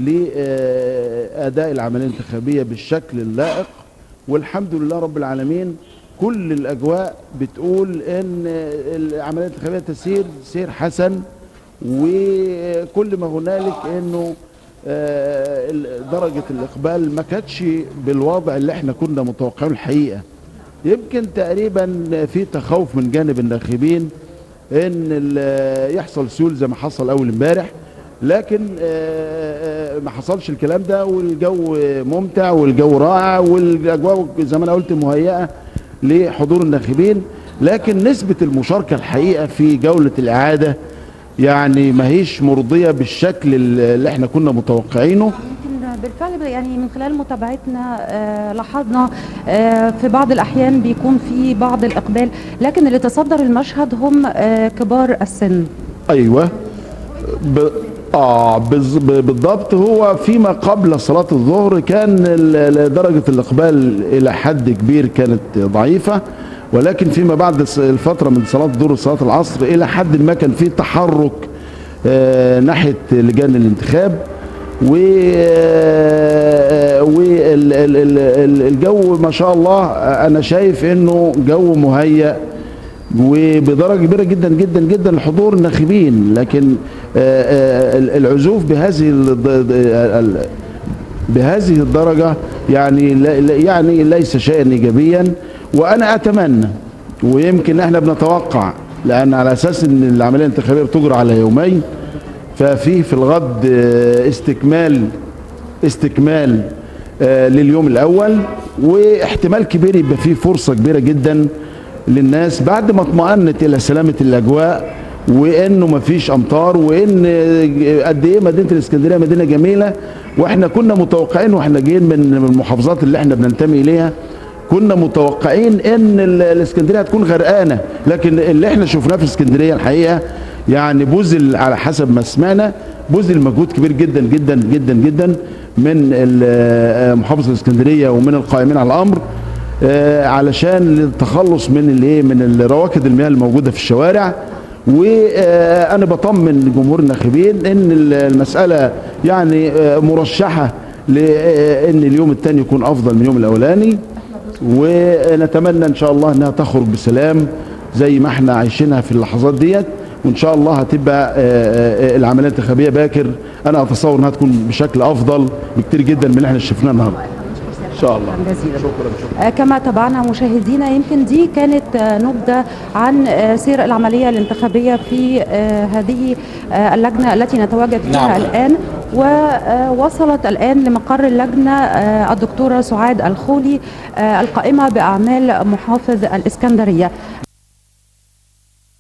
لأداء العملية الانتخابية بالشكل اللائق. والحمد لله رب العالمين كل الأجواء بتقول إن العملية الانتخابية تسير سير حسن، وكل ما هنالك إنه درجة الإقبال ما كانتش بالوضع اللي احنا كنا متوقعين الحقيقة. يمكن تقريبا في تخوف من جانب الناخبين إن يحصل سيول زي ما حصل أول امبارح، لكن ما حصلش الكلام ده، والجو ممتع والجو رائع والأجواء زي ما أنا قلت مهيئة لحضور الناخبين. لكن نسبة المشاركة الحقيقة في جولة الإعادة يعني ما هيش مرضية بالشكل اللي احنا كنا متوقعينه. بالفعل يعني من خلال متابعتنا لاحظنا في بعض الأحيان بيكون في بعض الإقبال، لكن اللي تصدر المشهد هم كبار السن. أيوة بالضبط. هو فيما قبل صلاة الظهر كان درجة الإقبال إلى حد كبير كانت ضعيفة، ولكن فيما بعد الفترة من صلاة الظهر وصلاة العصر إلى حد ما كان في تحرك ناحية لجان الانتخاب، والجو ما شاء الله أنا شايف إنه جو مهيأ وبدرجة كبيرة جدا جدا جدا لحضور الناخبين. لكن العزوف بهذه الدرجة يعني ليس شيئا إيجابيا. وأنا أتمنى ويمكن احنا بنتوقع، لأن على أساس إن العملية الانتخابية بتجرى على يومين، ففي الغد استكمال لليوم الأول، واحتمال كبير يبقى فيه فرصة كبيرة جدا للناس بعد ما اطمأنت إلى سلامة الأجواء وإنه مفيش أمطار، وإن قد إيه مدينة الإسكندرية مدينة جميلة. وإحنا كنا متوقعين وإحنا جايين من المحافظات اللي إحنا بننتمي إليها، كنا متوقعين إن الإسكندرية هتكون غرقانة، لكن اللي إحنا شفناه في الإسكندرية الحقيقة يعني بذل على حسب ما سمعنا بذل مجهود كبير جدا جدا جدا جدا من محافظة الإسكندرية ومن القائمين على الأمر علشان التخلص من رواكد المياه الموجودة في الشوارع. وأنا بطمن جمهور الناخبين إن المسألة يعني مرشحة لإن اليوم الثاني يكون أفضل من اليوم الأولاني، ونتمنى إن شاء الله إنها تخرج بسلام زي ما إحنا عايشينها في اللحظات ديت، وإن شاء الله هتبقى العملية الانتخابية باكر. أنا أتصور إنها تكون بشكل أفضل بكتير جدا من اللي إحنا شفناه النهارده إن شاء الله. شكرا. كما تابعنا مشاهدينا، يمكن دي كانت نبذة عن سير العملية الانتخابية في هذه اللجنة التي نتواجد فيها نعم. الآن، ووصلت الآن لمقر اللجنة الدكتورة سعاد الخولي القائمة بأعمال محافظ الإسكندرية.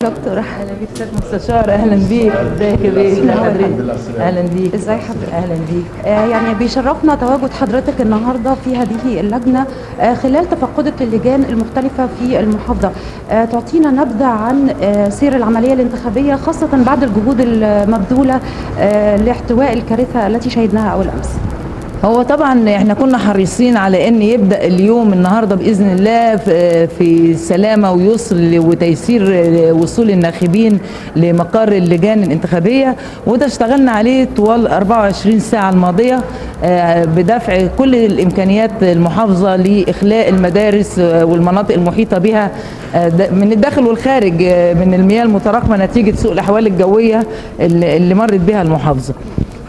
دكتور اهلا بيك سيد مستشار. اهلا بيك. ازيك يا بيه؟ اهلا بيك. ازاي حضرتك؟ اهلا بيك. يعني بيشرفنا تواجد حضرتك النهارده في هذه اللجنه خلال تفقدت اللجان المختلفه في المحافظه. تعطينا نبذه عن سير العمليه الانتخابيه، خاصه بعد الجهود المبذوله لاحتواء الكارثه التي شهدناها اول امس. هو طبعا احنا كنا حريصين على ان يبدا اليوم النهارده باذن الله في سلامه ويسر وتيسير وصول الناخبين لمقر اللجان الانتخابيه، وده اشتغلنا عليه طوال 24 ساعه الماضيه بدفع كل الامكانيات المحافظه لاخلاء المدارس والمناطق المحيطه بها من الداخل والخارج من المياه المتراكمه نتيجه سوء الاحوال الجويه اللي مرت بها المحافظه.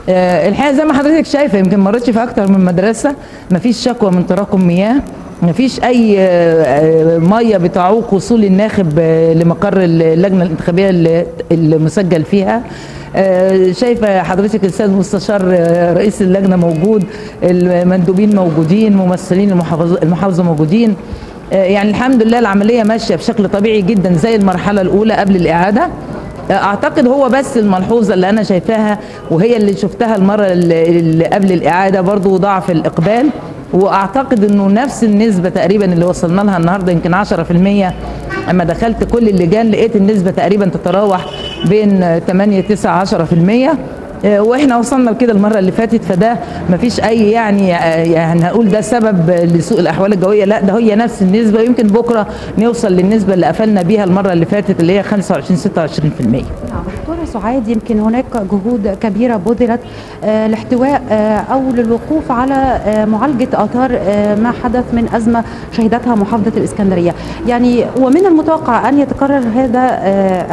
الحقيقه زي ما حضرتك شايفه يمكن مرتش في اكتر من مدرسه مفيش شكوى من تراكم مياه، مفيش اي ميه بتعوق وصول الناخب لمقر اللجنه الانتخابيه اللي مسجل فيها. شايفه حضرتك السيد المستشار رئيس اللجنه موجود، المندوبين موجودين، ممثلين المحافظه موجودين. يعني الحمد لله العمليه ماشيه بشكل طبيعي جدا زي المرحله الاولى قبل الاعاده. اعتقد هو بس الملحوظه اللي انا شايفاها وهي اللي شفتها المره اللي قبل الاعاده برضو ضعف الاقبال، واعتقد انه نفس النسبه تقريبا اللي وصلنا لها النهارده يمكن 10%. اما دخلت كل اللجان لقيت النسبه تقريبا تتراوح بين 8 9 10%، واحنا وصلنا لكده المره اللي فاتت، فده مفيش اي يعني هقول ده سبب لسوء الاحوال الجويه، لا ده هي نفس النسبه، ويمكن بكره نوصل للنسبه اللي قفلنا بيها المره اللي فاتت اللي هي 25-26%. دكتوره سعاد، يمكن هناك جهود كبيره بذلت لاحتواء او للوقوف على معالجه اثار ما حدث من ازمه شهدتها محافظه الاسكندريه، يعني ومن المتوقع ان يتكرر هذا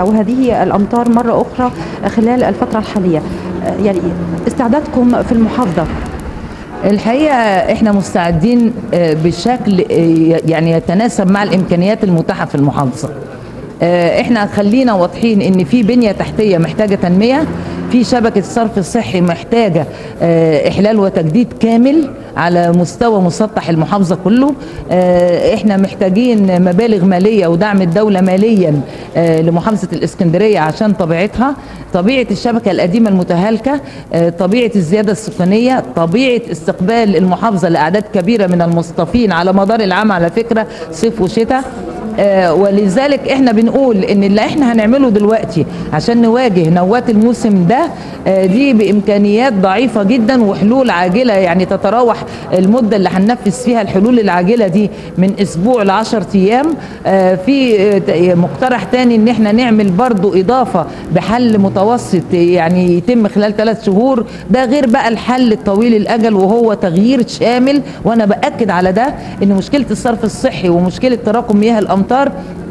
او هذه الامطار مره اخرى خلال الفتره الحاليه، يعني استعدادكم في المحافظه؟ الحقيقه احنا مستعدين بشكل يعني يتناسب مع الامكانيات المتاحه في المحافظه. احنا خلينا واضحين ان في بنيه تحتيه محتاجه تنميه، في شبكه صرف صحي محتاجه احلال وتجديد كامل على مستوى مسطح المحافظه كله، احنا محتاجين مبالغ ماليه ودعم الدوله ماليا لمحافظه الاسكندريه عشان طبيعتها، طبيعه الشبكه القديمه المتهالكه، طبيعه الزياده السكانيه، طبيعه استقبال المحافظه لاعداد كبيره من المصطفين على مدار العام على فكره صيف وشتاء، ولذلك احنا بنقول ان اللي احنا هنعمله دلوقتي عشان نواجه نوات الموسم ده دي بامكانيات ضعيفه جدا وحلول عاجله، يعني تتراوح المده اللي هننفذ فيها الحلول العاجله دي من اسبوع ل10 ايام. في مقترح تاني ان احنا نعمل برضو اضافه بحل متوسط يعني يتم خلال 3 شهور، ده غير بقى الحل الطويل الاجل وهو تغيير شامل، وانا باكد على ده ان مشكله الصرف الصحي ومشكله تراكم مياه الامطار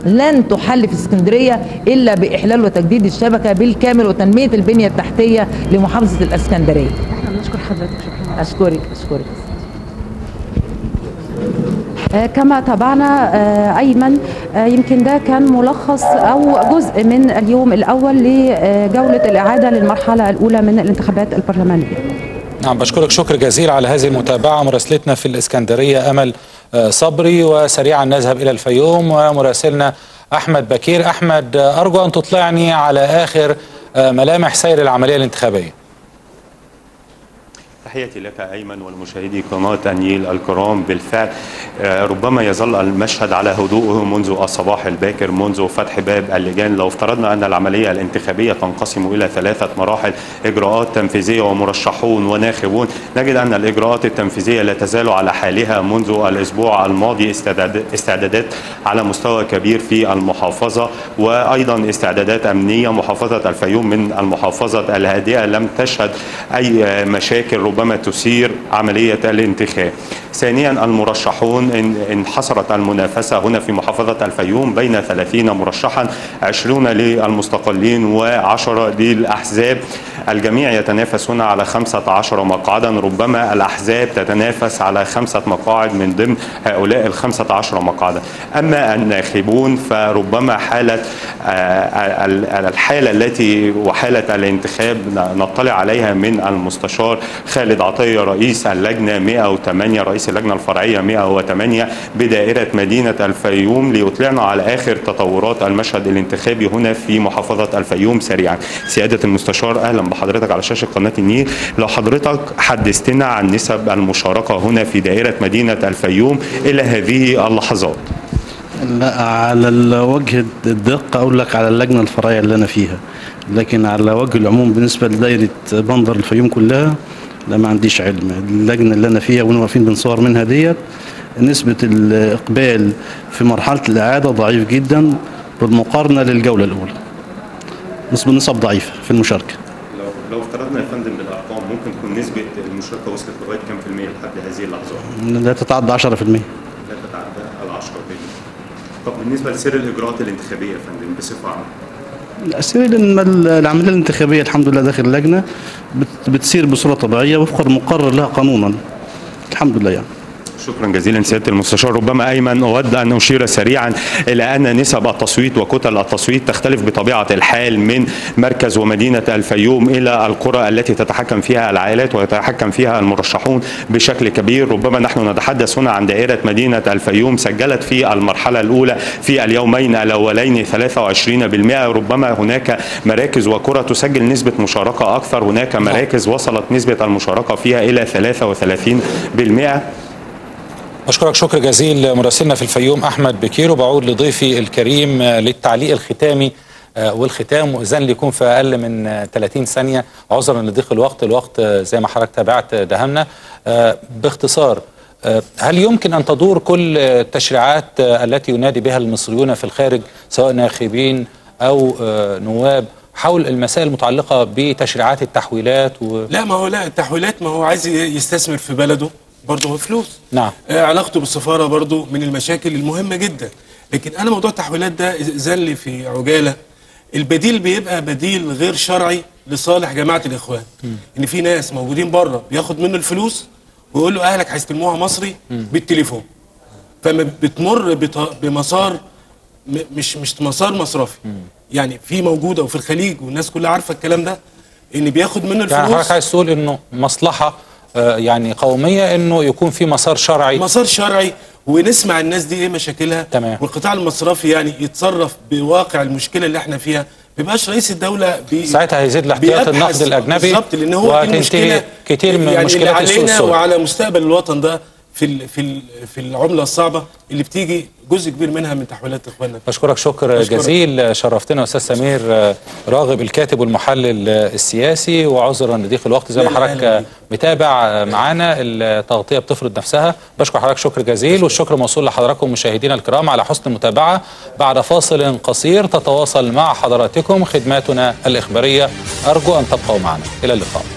لن تحل في اسكندريه الا باحلال وتجديد الشبكه بالكامل وتنميه البنيه التحتيه لمحافظه الاسكندريه. احنا بنشكر حضرتك، شكرا. اشكرك. كما تابعنا أيمن، يمكن ده كان ملخص أو جزء من اليوم الأول لجولة الإعادة للمرحلة الأولى من الانتخابات البرلمانية. نعم، بشكرك شكر جزيل على هذه المتابعة. مراسلتنا في الإسكندرية أمل صبري، وسريعا نذهب إلى الفيوم ومراسلنا أحمد بكير. أحمد، أرجو أن تطلعني على آخر ملامح سير العملية الانتخابية. تحياتي لك أيمن والمشاهدي قناة النيل الكرام. بالفعل ربما يظل المشهد على هدوءه منذ الصباح الباكر، منذ فتح باب اللجان. لو افترضنا أن العملية الانتخابية تنقسم إلى 3 مراحل، إجراءات تنفيذية ومرشحون وناخبون، نجد أن الإجراءات التنفيذية لا تزال على حالها منذ الأسبوع الماضي، استعدادات على مستوى كبير في المحافظة، وأيضا استعدادات أمنية. محافظة الفيوم من المحافظة الهادئة لم تشهد أي مشاكل ربما تثير عملية الانتخاب. ثانيا المرشحون، انحصرت المنافسة هنا في محافظة الفيوم بين 30 مرشحا، 20 للمستقلين و10 للأحزاب. الجميع يتنافس هنا على 15 مقعدا، ربما الأحزاب تتنافس على 5 مقاعد من ضمن هؤلاء ال15 مقعدا. أما الناخبون فربما الحالة التي وحالة الانتخاب نطلع عليها من المستشار خالد عطية رئيس اللجنة 108، رئيس اللجنة الفرعية 108 بدائرة مدينة الفيوم، ليطلعنا على آخر تطورات المشهد الانتخابي هنا في محافظة الفيوم. سريعا سيادة المستشار، أهلا بحضرتك على شاشة قناة النيل. لو حضرتك حدثتنا عن نسب المشاركة هنا في دائرة مدينة الفيوم إلى هذه اللحظات. لا، على الوجه الدقة أقول لك على اللجنة الفرعية اللي أنا فيها، لكن على وجه العموم بالنسبة لدائرة بندر الفيوم كلها لا، ما عنديش علم. اللجنه اللي انا فيها وانا واقفين بنصور منها ديت، نسبه الاقبال في مرحله الاعاده ضعيف جدا بالمقارنه للجوله الاولى. نسب ضعيفه في المشاركه. لو افترضنا يا فندم بالارقام، ممكن تكون نسبه المشاركه وصلت لغايه كام في الميه لحد هذه اللحظه؟ لا تتعدى 10%. لا تتعدى ال 10%. طب بالنسبه لسير الاجراءات الانتخابيه يا فندم بصفه عامه؟ السير العمليه الانتخابيه الحمد لله داخل اللجنه بتسير بصوره طبيعيه وفق المقرر لها قانونا الحمد لله يعني. شكرا جزيلا سياده المستشار. ربما ايمن اود ان اشير سريعا الى ان نسب التصويت وكتل التصويت تختلف بطبيعه الحال من مركز ومدينه الفيوم الى القرى التي تتحكم فيها العائلات ويتحكم فيها المرشحون بشكل كبير. ربما نحن نتحدث هنا عن دائره مدينه الفيوم سجلت في المرحله الاولى في اليومين الاولين 23%، ربما هناك مراكز وقرى تسجل نسبه مشاركه اكثر، هناك مراكز وصلت نسبه المشاركه فيها الى 33%. أشكرك شكر جزيل مراسلنا في الفيوم أحمد بكير، وبعود لضيفي الكريم للتعليق الختامي والختام، وإذن ليكون في أقل من 30 ثانية عذرا لضيق الوقت، الوقت زي ما حضرتك تابعت دهمنا. باختصار، هل يمكن أن تدور كل التشريعات التي ينادي بها المصريون في الخارج سواء ناخبين أو نواب حول المسائل المتعلقة بتشريعات التحويلات لا، ما هو لا التحويلات، ما هو عايز يستثمر في بلده برضه هو فلوس. نعم. علاقته بالسفارة برضه من المشاكل المهمة جدا. لكن أنا موضوع التحويلات ده زل في عجالة، البديل بيبقى بديل غير شرعي لصالح جماعة الإخوان. إن في ناس موجودين بره بياخد منه الفلوس ويقول له أهلك هيستلموها مصري بالتليفون، فما بتمر بمسار مش مسار مصرفي. يعني في موجودة وفي الخليج والناس كلها عارفة الكلام ده، إن بياخد منه الفلوس. يعني حضرتك عايز تقول إنه مصلحة يعني قومية إنه يكون في مسار شرعي، مسار شرعي، ونسمع الناس دي ايه مشاكلها. تمام. والقطاع المصرفي يعني يتصرف بواقع المشكله اللي احنا فيها، ما يبقاش رئيس الدوله ساعتها هيزيد لاحتياط النقد الاجنبي. بالظبط، لان هو دي المشكله كتير من يعني مشكلات علينا وعلى مستقبل الوطن ده في ال في ال في العمله الصعبه اللي بتيجي جزء كبير منها من تحويلات اخواننا. بشكرك شكر جزيل، شرفتنا استاذ سمير راغب الكاتب والمحلل السياسي، وعذرا لضيق الوقت زي ما حضرتك متابع معانا التغطيه بتفرض نفسها. بشكر حضرتك شكر جزيل، والشكر موصول لحضراتكم مشاهدينا الكرام على حسن المتابعه. بعد فاصل قصير تتواصل مع حضراتكم خدماتنا الاخباريه، ارجو ان تبقوا معنا. الى اللقاء.